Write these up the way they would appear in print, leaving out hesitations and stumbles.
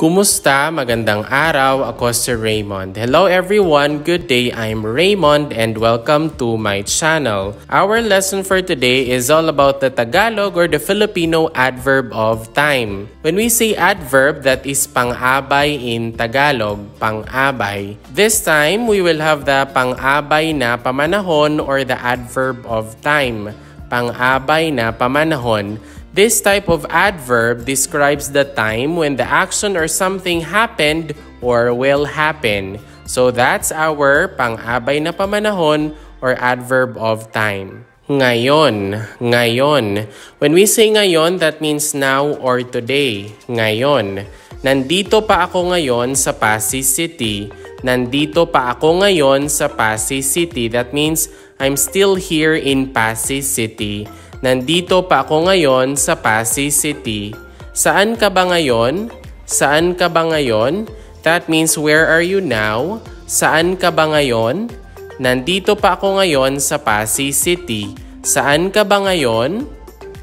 Kumusta? Magandang araw. Ako si Raymond. Hello everyone. Good day. I'm Raymond and welcome to my channel. Our lesson for today is all about the Tagalog or the Filipino adverb of time. When we say adverb, that is pang-abay in Tagalog, pang-abay. This time, we will have the pang-abay na pamanahon or the adverb of time, pang-abay na pamanahon. This type of adverb describes the time when the action or something happened or will happen. So that's our pang-abay na pamanahon or adverb of time. Ngayon, ngayon. When we say ngayon, that means now or today. Ngayon. Nandito pa ako ngayon sa Pasig City. Nandito pa ako ngayon sa Pasig City. That means I'm still here in Pasig City. Nandito pa ako ngayon sa Pasig City. Saan ka ba ngayon? Saan ka ba ngayon? That means where are you now? Saan ka ba ngayon? Nandito pa ako ngayon sa Pasig City. Saan ka ba ngayon?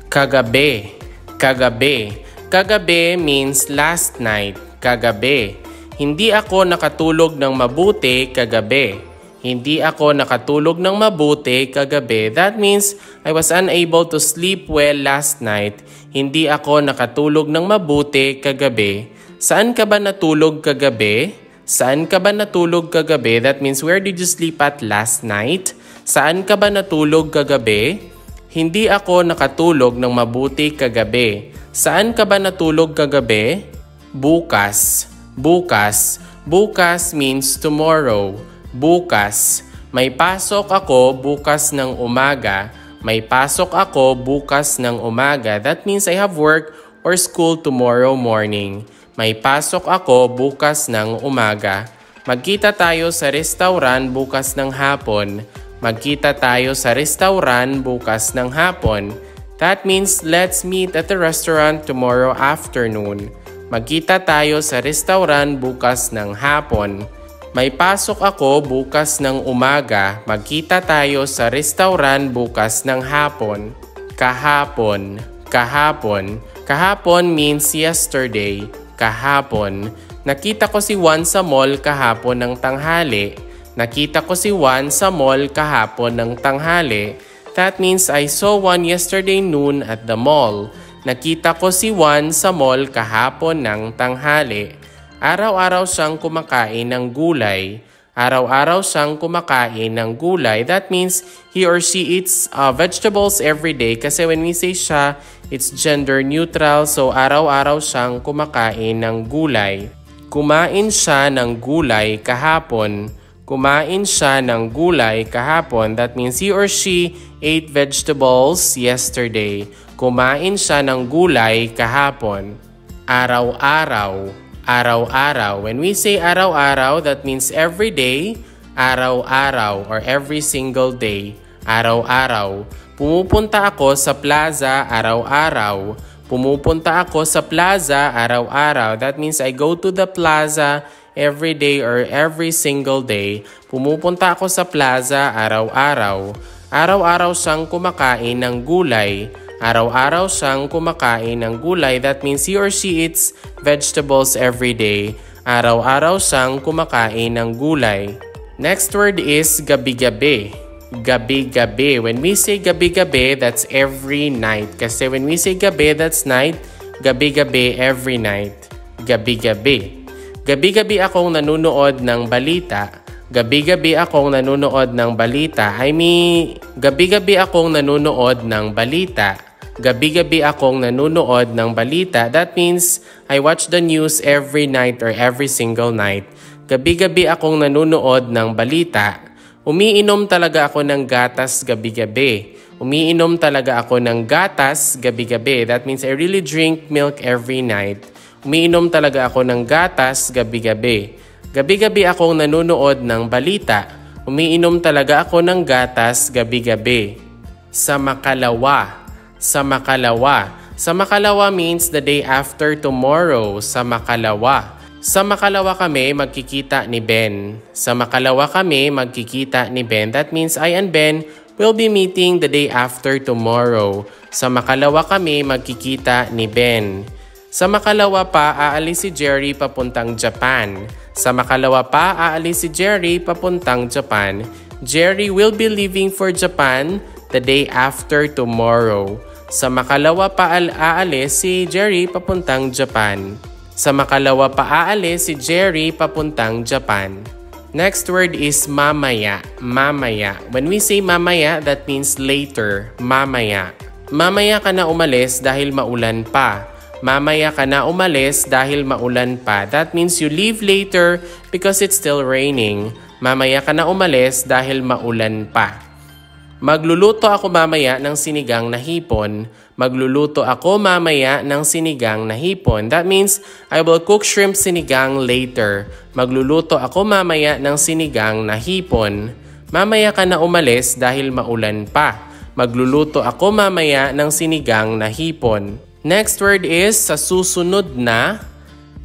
Kagabi. Kagabi. Kagabi means last night. Kagabi. Hindi ako nakatulog ng mabuti kagabi. Hindi ako nakatulog ng mabuti kagabi. That means I was unable to sleep well last night. Hindi ako nakatulog ng mabuti kagabi. Saan ka ba natulog kagabi? Saan ka ba natulog kagabi? That means where did you sleep at last night? Saan ka ba natulog kagabi? Hindi ako nakatulog ng mabuti kagabi. Saan ka ba natulog kagabi? Bukas. Bukas. Bukas means tomorrow. Bukas. May pasok ako bukas ng umaga. May pasok ako bukas ng umaga. That means I have work or school tomorrow morning. May pasok ako bukas ng umaga. Magkita tayo sa restaurant bukas ng hapon. Magkita tayo sa restaurant bukas ng hapon. That means let's meet at the restaurant tomorrow afternoon. Magkita tayo sa restaurant bukas ng hapon. May pasok ako bukas ng umaga. Magkita tayo sa restaurant bukas ng hapon. Kahapon. Kahapon. Kahapon means yesterday. Kahapon. Nakita ko si Juan sa mall kahapon ng tanghali. Nakita ko si Juan sa mall kahapon ng tanghali. That means I saw Juan yesterday noon at the mall. Nakita ko si Juan sa mall kahapon ng tanghali. Araw-araw siyang kumakain ng gulay. Araw-araw siyang kumakain ng gulay. That means he or she eats vegetables every day. Kasi when we say siya, it's gender neutral. So araw-araw siyang kumakain ng gulay. Kumain siya ng gulay kahapon. Kumain siya ng gulay kahapon. That means he or she ate vegetables yesterday. Kumain siya ng gulay kahapon. Araw-araw. Araw-araw. When we say araw-araw, that means every day, araw-araw, or every single day, araw-araw. Pumupunta ako sa plaza araw-araw. Pumupunta ako sa plaza araw-araw. That means I go to the plaza every day or every single day. Pumupunta ako sa plaza araw-araw. Araw-araw siyang kumakain ng gulay. Araw-araw siyang kumakain ng gulay. That means he or she eats vegetables every day. Araw-araw siyang kumakain ng gulay. Next word is gabi-gabi. Gabi-gabi. When we say gabi-gabi, that's every night. Kasi when we say gabi, that's night. Gabi-gabi every night. Gabi-gabi. Gabi-gabi akong nanunood ng balita. Gabi-gabi akong nanonood ng balita. I mean, gabi-gabi akong nanonood ng balita. Gabi-gabi akong nanonood ng balita. That means I watch the news every night or every single night. Gabi-gabi akong nanonood ng balita. Umiinom talaga ako ng gatas gabi-gabi. Umiinom talaga ako ng gatas gabi-gabi. That means I really drink milk every night. Umiinom talaga ako ng gatas gabi-gabi. Gabi-gabi akong nanonood ng balita. Umiinom talaga ako ng gatas gabi-gabi. Sa makalawa. Sa makalawa. Sa makalawa means the day after tomorrow. Sa makalawa. Sa makalawa kami magkikita ni Ben. Sa makalawa kami magkikita ni Ben. That means I and Ben will be meeting the day after tomorrow. Sa makalawa kami magkikita ni Ben. Sa makalawa pa, aalis si Jerry papuntang Japan. Sa makalawa pa, aalis si Jerry papuntang Japan. Jerry will be leaving for Japan the day after tomorrow. Sa makalawa pa, aalis si Jerry papuntang Japan. Sa makalawa pa, aalis si Jerry papuntang Japan. Next word is mamaya. Mamaya. When we say mamaya, that means later. Mamaya. Mamaya ka na umalis dahil maulan pa. Mamaya ka na umalis dahil maulan pa. That means you leave later because it's still raining. Mamaya ka na umalis dahil maulan pa. Magluluto ako mamaya ng sinigang na hipon. Magluluto ako mamaya ng sinigang na hipon. That means I will cook shrimp sinigang later. Magluluto ako mamaya ng sinigang na hipon. Mamaya ka na umalis dahil maulan pa. Magluluto ako mamaya ng sinigang na hipon. Next word is sa susunod na.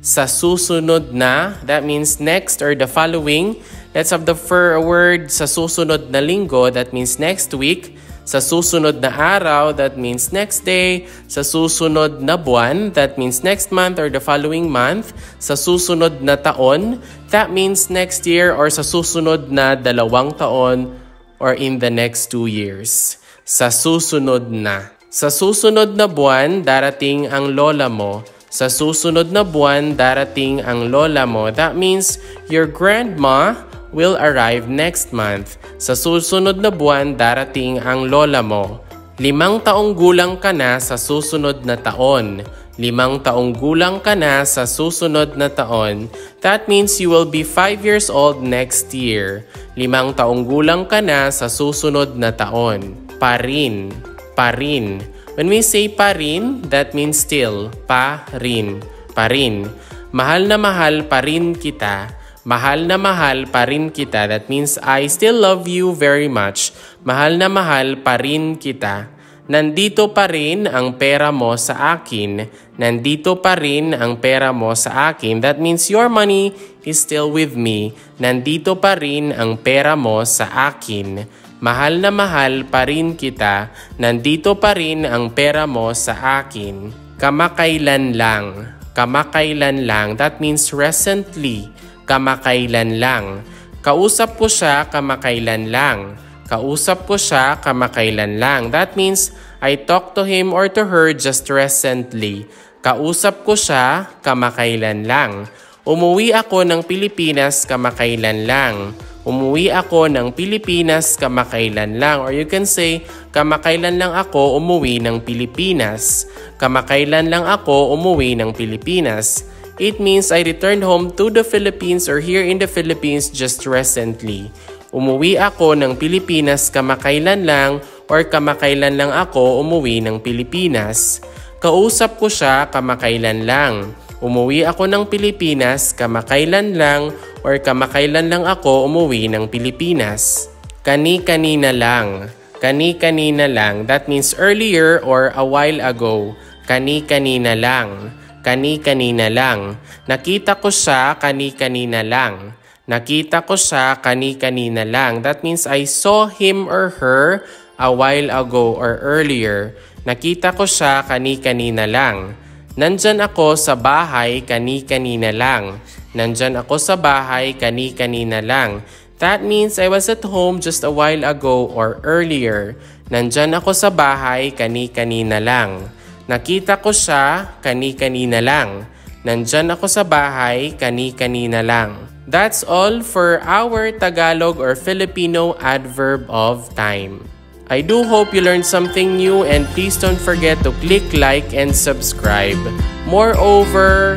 Sa susunod na. That means next or the following. Let's have the first word sa susunod na linggo. That means next week. Sa susunod na araw. That means next day. Sa susunod na buwan. That means next month or the following month. Sa susunod na taon. That means next year or sa susunod na 2 taon or in the next 2 years. Sa susunod na. Sa susunod na buwan, darating ang lola mo. Sa susunod na buwan, darating ang lola mo. That means your grandma will arrive next month. Sa susunod na buwan, darating ang lola mo. 5 taong gulang ka na sa susunod na taon. 5 taong gulang ka na sa susunod na taon. That means you will be 5 years old next year. 5 taong gulang ka na sa susunod na taon. Parin. Parin. When we say parin, that means still. Parin. Parin. Mahal na mahal parin kita. Mahal na mahal parin kita. That means I still love you very much. Mahal na mahal parin kita. Nandito pa rin ang pera mo sa akin. Nandito pa rin ang pera mo sa akin. That means your money is still with me. Nandito pa rin ang pera mo sa akin. Mahal na mahal pa rin kita. Nandito pa rin ang pera mo sa akin. Kamakailan lang. Kamakailan lang. That means recently. Kamakailan lang. Kausap ko siya kamakailan lang. Kausap ko siya kamakailan lang. That means I talked to him or to her just recently. Kausap ko siya kamakailan lang. Umuwi ako ng Pilipinas kamakailan lang. Umuwi ako ng Pilipinas kamakailan lang. Or you can say, kamakailan lang ako umuwi ng Pilipinas. Kamakailan lang ako umuwi ng Pilipinas. It means I returned home to the Philippines or here in the Philippines just recently. Umuwi ako ng Pilipinas kamakailan lang or kamakailan lang ako umuwi ng Pilipinas. Kausap ko siya kamakailan lang. Umuwi ako ng Pilipinas kamakailan lang or kamakailan lang ako umuwi ng Pilipinas. Kani-kanina lang. Kani-kanina lang. That means earlier or a while ago. Kani-kanina lang. Kani-kanina lang. Nakita ko siya kani-kanina lang. Nakita ko siya kani-kanina lang. That means I saw him or her a while ago or earlier. Nakita ko siya kani-kanina lang. Nandyan ako sa bahay kani-kanina lang. Nandyan ako sa bahay kani-kanina lang. That means I was at home just a while ago or earlier. Nandyan ako sa bahay kani-kanina lang. Nakita ko siya kani-kanina lang. Nandyan ako sa bahay kani-kanina lang. That's all for our Tagalog or Filipino adverb of time. I do hope you learned something new and please don't forget to click like and subscribe. Moreover,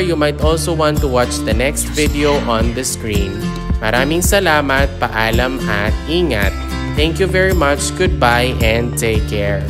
you might also want to watch the next video on the screen. Maraming salamat, paalam at ingat. Thank you very much, goodbye and take care.